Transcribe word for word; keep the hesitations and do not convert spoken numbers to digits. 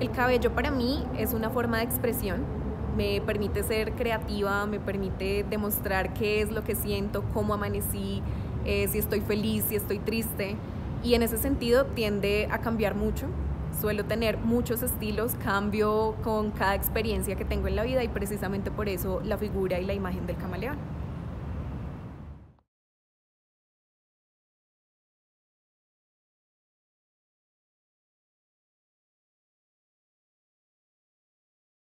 El cabello para mí es una forma de expresión, me permite ser creativa, me permite demostrar qué es lo que siento, cómo amanecí, eh, si estoy feliz, si estoy triste, y en ese sentido tiende a cambiar mucho. Suelo tener muchos estilos, cambio con cada experiencia que tengo en la vida y precisamente por eso la figura y la imagen del camaleón.